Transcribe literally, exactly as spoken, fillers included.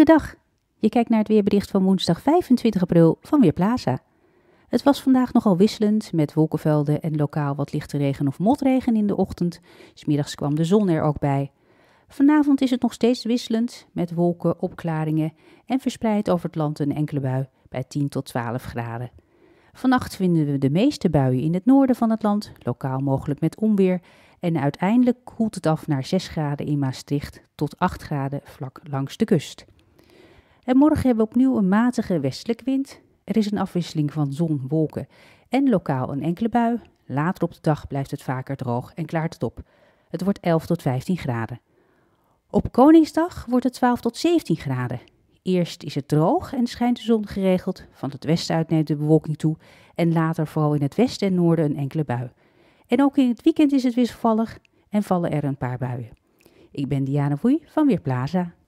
Goedendag, je kijkt naar het weerbericht van woensdag vijfentwintig april van Weerplaza. Het was vandaag nogal wisselend met wolkenvelden en lokaal wat lichte regen of motregen in de ochtend. 'S Middags kwam de zon er ook bij. Vanavond is het nog steeds wisselend met wolken, opklaringen en verspreid over het land een enkele bui bij tien tot twaalf graden. Vannacht vinden we de meeste buien in het noorden van het land, lokaal mogelijk met onweer. En uiteindelijk koelt het af naar zes graden in Maastricht tot acht graden vlak langs de kust. En morgen hebben we opnieuw een matige westelijke wind. Er is een afwisseling van zon, wolken en lokaal een enkele bui. Later op de dag blijft het vaker droog en klaart het op. Het wordt elf tot vijftien graden. Op Koningsdag wordt het twaalf tot zeventien graden. Eerst is het droog en schijnt de zon geregeld. Van het westen uit neemt de bewolking toe en later vooral in het westen en noorden een enkele bui. En ook in het weekend is het wisselvallig en vallen er een paar buien. Ik ben Diana Vooy van Weerplaza.